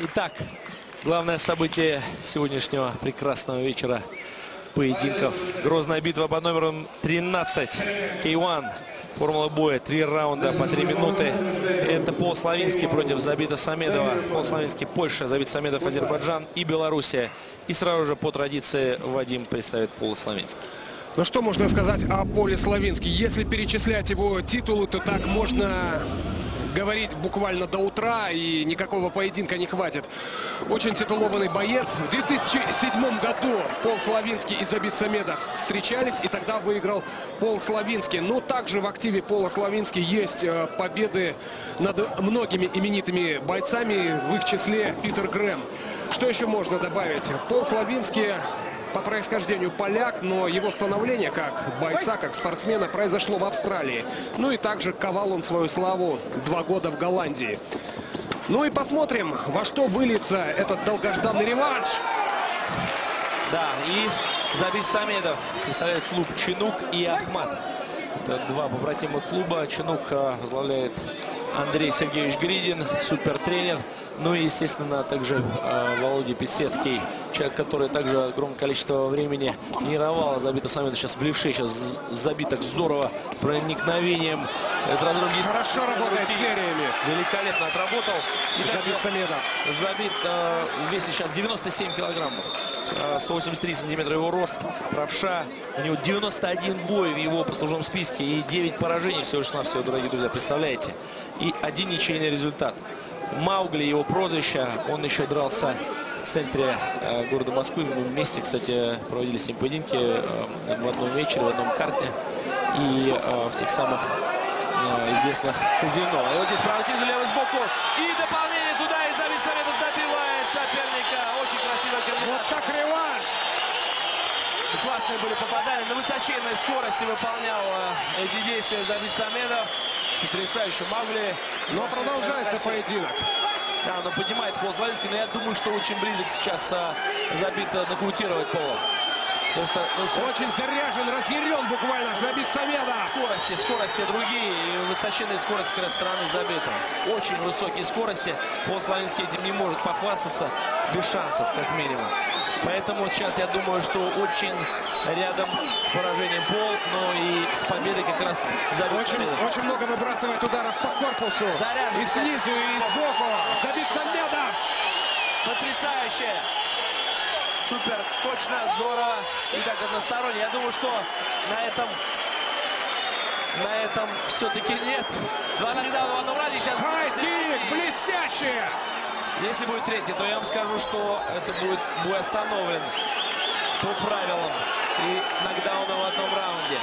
Итак, главное событие сегодняшнего прекрасного вечера поединков. Грозная битва под номером 13. K1. Формула боя. 3 раунда по 3 минуты. Это Пол Словински против Забита Самедова. Пол Словински — Польша, Забит Самедов — Азербайджан и Белоруссия. И сразу же по традиции Вадим представит Пола Словински. Ну что можно сказать о Поле Словински? Если перечислять его титулы, то так можно говорить буквально до утра, и никакого поединка не хватит. Очень титулованный боец. В 2007 году Пол Словински и Забит Самедов встречались, и тогда выиграл Пол Словински. Но также в активе Пола Словински есть победы над многими именитыми бойцами, в их числе Питер Грэм. Что еще можно добавить? Пол Словински по происхождению поляк, но его становление как бойца, как спортсмена произошло в Австралии. Ну и также ковал он свою славу 2 года в Голландии. Ну и посмотрим, во что выльется этот долгожданный реванш. Да, и Забит Самедов представляет клуб «Чинук» и «Ахмат». Это два побратимых клуба. «Чинук» возглавляет Андрей Сергеевич Гридин, супертренер. Ну и, естественно, также Володя Песецкий, человек, который также огромное количество времени тренировал Забита Самедова. Сейчас в левше, сейчас Забиток здорово проникновением. Хорошо работает сериями. Великолепно отработал. И Забит Самедов. Забит весит сейчас 97 килограммов. 183 сантиметра его рост, правша. У него 91 бой в его послужном списке и 9 поражений всего лишь навсего, дорогие друзья, представляете? И 1 ничейный результат. Маугли его прозвище, он еще дрался в центре города Москвы. Мы вместе, кстати, проводили с ним поединки в одном вечере, в одном карте и в тех самых известных казино. И вот здесь правый снизу, левый сбоку. И дополнение туда, и Забит Самедов добивает соперника. Очень красивая комбинация. Вот так реванш! Классные были попадания. На высоченной скорости выполнял эти действия Забит Самедов. Потрясающе Маугли. Но продолжается поединок. Да, но поднимается Пол Словински, но я думаю, что очень близок сейчас Забит нокаутировать Пола. Потому что, ну, очень заряжен, разъярен буквально Забит Самедов. Скорости другие. И высоченные скорости как раз стороны Забита. Очень высокие скорости. Пол Словински этим не может похвастаться. Без шансов, как минимум. Поэтому сейчас я думаю, что очень рядом с поражением Пол, но и с победой как раз Забит Самедов. Очень много выбрасывает ударов по корпусу. Заряжен. И снизу, и сбоку. Забит Самедов. Потрясающе. Супер, точно, здорово и так односторонне. Я думаю, что на этом все-таки нет. 2 нокдауна в одном раунде. Сейчас хайкик, блестящий. Если будет третий, то я вам скажу, что это будет бой остановлен по правилам и нокдауна в одном раунде.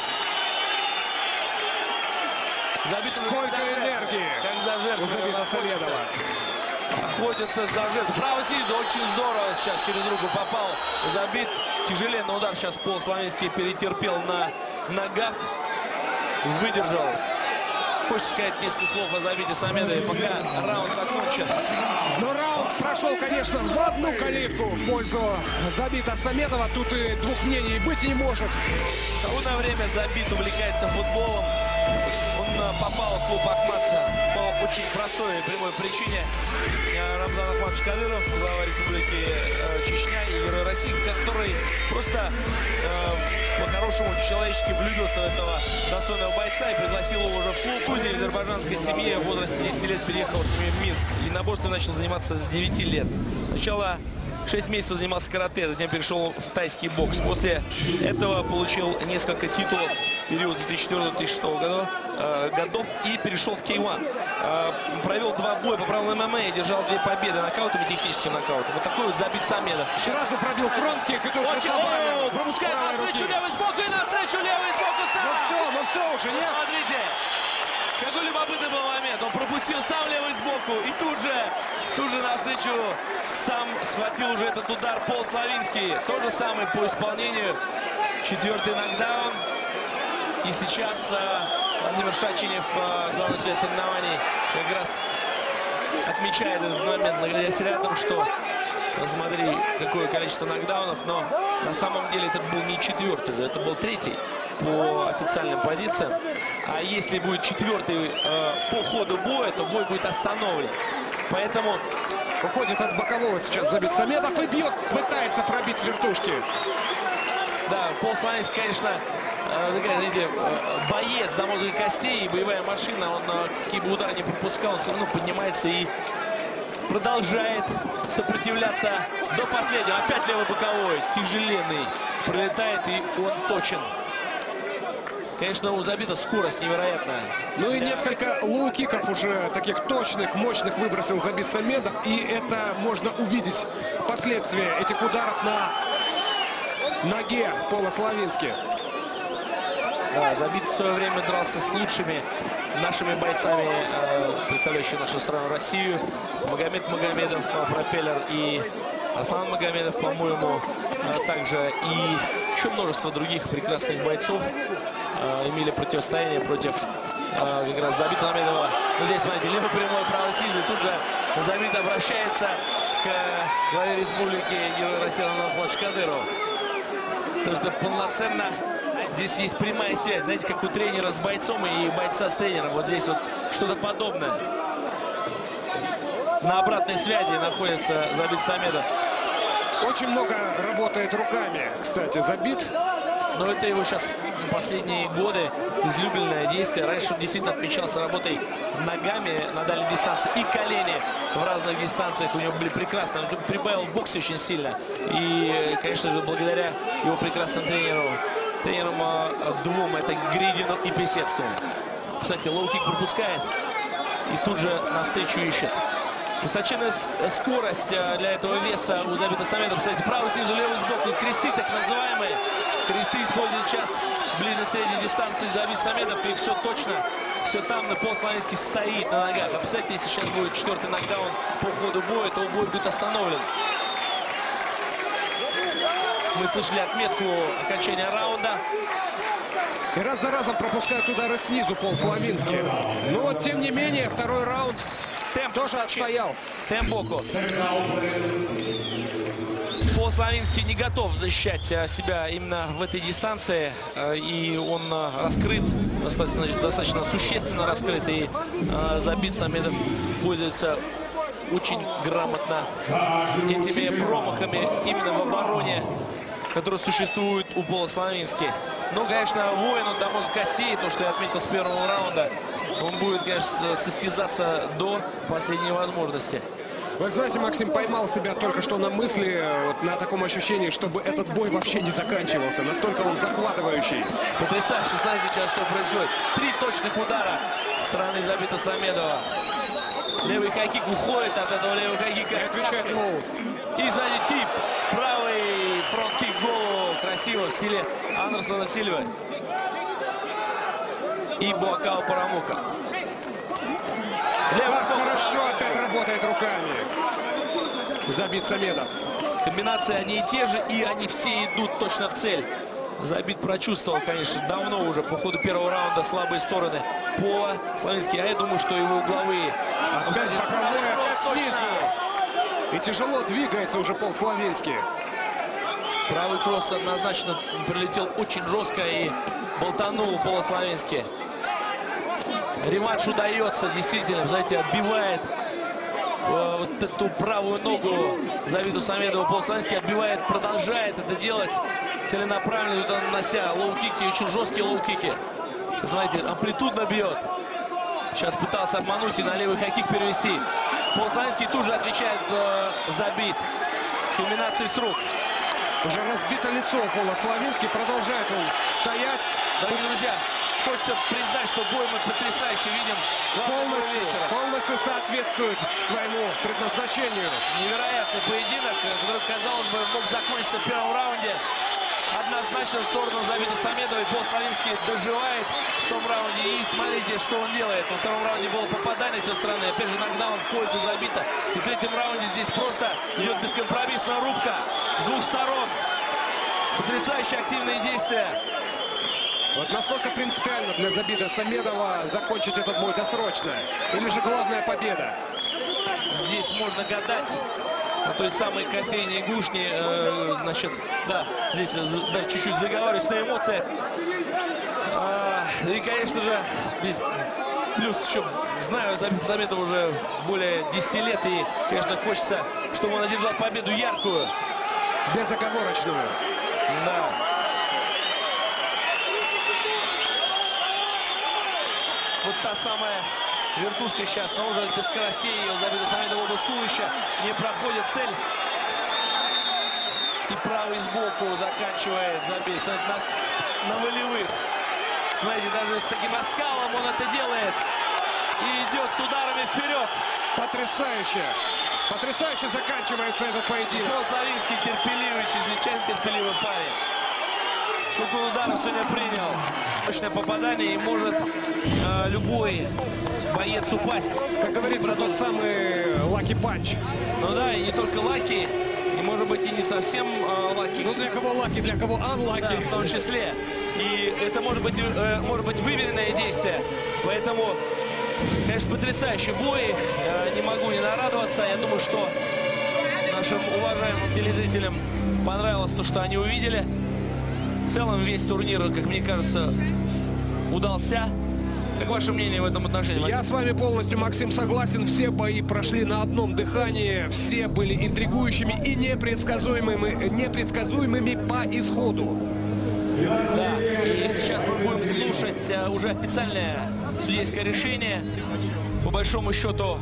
Забит. Сколько энергии, как за жертву Забита Самедова. Охотится за жертву. Право снизу. Очень здорово. Сейчас через руку попал. Забит. Тяжеленный удар. Сейчас Пол Словинский перетерпел на ногах. Выдержал. Хочется сказать несколько слов о Забите Самедове, пока раунд закончен. Но раунд прошел, конечно, в одну калитку в пользу Забита Самедова. Тут и двух мнений быть не может. В трудное время Забит увлекается футболом. Он попал в клуб «Ахмат» по очень простой и прямой причине. Рамзан Ахматович Кадыров, глава Республики Чечня и Герой России, который просто по-хорошему человечески влюбился в этого достойного бойца и пригласил его уже в клуб. Кузя из азербайджанской семьи в возрасте 10 лет переехал в семью в Минск. И наборством начал заниматься с 9 лет. Сначала 6 месяцев занимался карате, затем перешел в тайский бокс. После этого получил несколько титулов в период 2004-2006 годов и перешел в K1. Провел 2 боя по правилам ММА и держал 2 победы нокаутом и техническим нокаутом. Вот такой вот Забит Самедов. Сразу пробил фронт-кик. Пропускает навстречу левый сбоку и навстречу левый сбоку сам. Ну все уже, нет? Смотрите. Какой любопытный был момент. Он пропустил сам левый сбоку и тут же навстречу сам схватил уже этот удар Пол Словинский. То же самое по исполнению. 4-й нокдаун. И сейчас Андрей Шачинев, главный судья соревнований, как раз отмечает этот момент, находясь рядом, что смотри, какое количество нокдаунов. Но на самом деле это был не 4-й же, это был 3-й по официальным позициям. А если будет 4-й по ходу боя, то бой будет остановлен. Поэтому Уходит от бокового сейчас Забит Самедов и бьет, пытается пробить с вертушки. Да, Пол Словински, конечно, знаете, боец до мозга костей, и боевая машина, он какие бы удары не пропускал, все равно поднимается и продолжает сопротивляться до последнего. Опять левый боковой, тяжеленный, пролетает, и он точен. Конечно, у Забита скорость невероятная. Ну и несколько лоу-киков уже таких точных, мощных выбросил Забит Самедов. И это можно увидеть последствия этих ударов на ноге Пола Словински. Да, Забит в свое время дрался с лучшими нашими бойцами, представляющими нашу страну Россию. Магомед Магомедов, Пропеллер, и Аслан Магомедов, по-моему, также. И еще множество других прекрасных бойцов имели противостояние против Забита Самедова. Ну, здесь, смотрите, левый прямой, правый снизу. Тут же Забит обращается к главе республики Герою России Рамзану Ахматовичу Кадырову. Потому что полноценно здесь есть прямая связь. Знаете, как у тренера с бойцом и бойца с тренером. Вот здесь вот что-то подобное. На обратной связи находится Забит Самедов. Очень много работает руками, кстати, Забит. Но это его сейчас последние годы излюбленное действие. Раньше он действительно отмечался работой ногами на дальней дистанции, и колени в разных дистанциях у него были прекрасны. Он прибавил в боксе очень сильно. И, конечно же, благодаря его прекрасным тренерам двум, это Гридину и Песецкому. Кстати, лоу-кик пропускает и тут же навстречу ищет. Высоченная скорость для этого веса у Забита Самедова. Кстати, правый снизу, левый сбоку. Кресты, так называемые. Кресты используют сейчас ближе к средней дистанции Забит Самедов. И все точно, все там, на Пол Словински стоит на ногах. Обязательно, если сейчас будет четвертый нокдаун по ходу боя, то бой будет остановлен. Мы слышали отметку окончания раунда. И раз за разом пропускают удары снизу Пол Словински. Но вот, тем не менее, второй раунд... Темп тоже отстоял. Темп боку. Пол Словински не готов защищать себя именно в этой дистанции. И он раскрыт, достаточно существенно раскрыт. И Забит Самедов пользуется очень грамотно этими промахами именно в обороне, которые существуют у Пола Словински. Ну, конечно, воин он до мозга костей, то, что я отметил с первого раунда. Он будет, конечно, состязаться до последней возможности. Вы знаете, Максим, поймал себя только что на мысли, вот, на таком ощущении, чтобы этот бой вообще не заканчивался. Настолько он захватывающий. Потрясающе, знаете сейчас, что происходит. Три точных удара со стороны Забита Самедова. Левый хайкик уходит от этого левого хайкика. Отвечает лоу. И сзади тип. Правый фронт-кик в голову. Красиво в стиле Андерсона Сильва. И Буакао Парамука. Левый бок хорошо опять работает руками. Забит Самедов. Комбинации одни и те же, и они все идут точно в цель. Забит прочувствовал, конечно, давно уже по ходу первого раунда слабые стороны Пола Словински. А я думаю, что его угловые. Опять боковой, опять снизу. И тяжело двигается уже Пол Словински. Правый кросс однозначно прилетел очень жестко и болтанул Пола Словински. Рематч удается, действительно, знаете, отбивает вот эту правую ногу Забиту Самедову. Пол Словински отбивает, продолжает это делать, целенаправленно туда нанося лоу-кики, очень жесткие лоу-кики. Смотрите, амплитудно бьет. Сейчас пытался обмануть и на левый хай-кик перевести. Пол Словински тут же отвечает Забит. Комбинации с рук. Уже разбито лицо у Пола Словински, продолжает он стоять. Дорогие друзья, хочется признать, что бой мы потрясающе видим. Полностью соответствует своему предназначению. Невероятный поединок, который, казалось бы, мог закончиться в первом раунде. Однозначно в сторону Забита Самедова, и Пол Словински доживает в том раунде. И смотрите, что он делает. Во втором раунде было попадание с его стороны. Опять же, нокдаун в пользу Забита. И в третьем раунде здесь просто идет бескомпромиссная рубка с двух сторон. Потрясающе активные действия. Вот насколько принципиально для Забита Самедова закончить этот бой досрочно. Или же главная победа. Здесь можно гадать. На той самой кофейне и гушне, значит, да, здесь даже чуть-чуть заговариваюсь на эмоциях. И, конечно же, здесь Плюс еще знаю Самедова уже более 10 лет. И, конечно, хочется, чтобы он одержал победу яркую. Безоговорочную. Да. Вот та самая вертушка сейчас, но уже без скоростей. Ее Забита Самедова оба туловища. Не проходит цель. И правый сбоку заканчивает Забит на волевых. Смотрите, даже с таким оскалом он это делает. И идет с ударами вперед. Потрясающе. Потрясающе заканчивается этот поединок. Пол Словински терпеливый, чрезвычайно терпеливый парень. Сколько ударов сегодня принял. Точное попадание, и может любой боец упасть. Как говорится, тот самый лаки-панч. Ну да, и не только лаки. И может быть и не совсем лаки. Ну для кого лаки, для кого анлаки. Да, в том числе. И это может быть выверенное действие. Поэтому, конечно, потрясающий бой. Не могу не нарадоваться. Я думаю, что нашим уважаемым телезрителям понравилось то, что они увидели. В целом весь турнир, как мне кажется, удался. Как ваше мнение в этом отношении? Я с вами полностью, Максим, согласен. Все бои прошли на одном дыхании. Все были интригующими и непредсказуемыми по исходу. Да, и сейчас мы будем слушать уже официальное судейское решение. По большому счету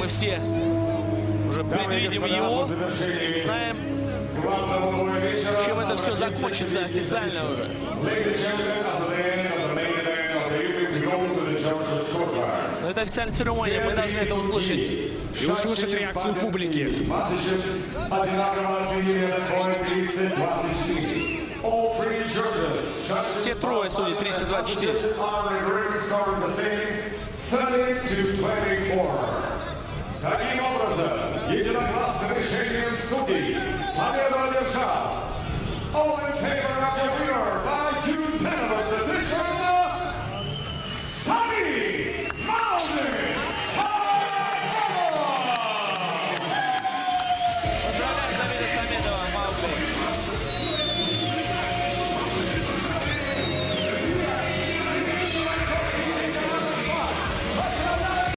мы все уже предвидим его, знаем, чем это все закончится официально уже. Но это официальная церемония, мы должны это услышать. И услышать реакцию публики. Все трое судей, 30-24. Таким образом, единогласным решением судей победу одержал.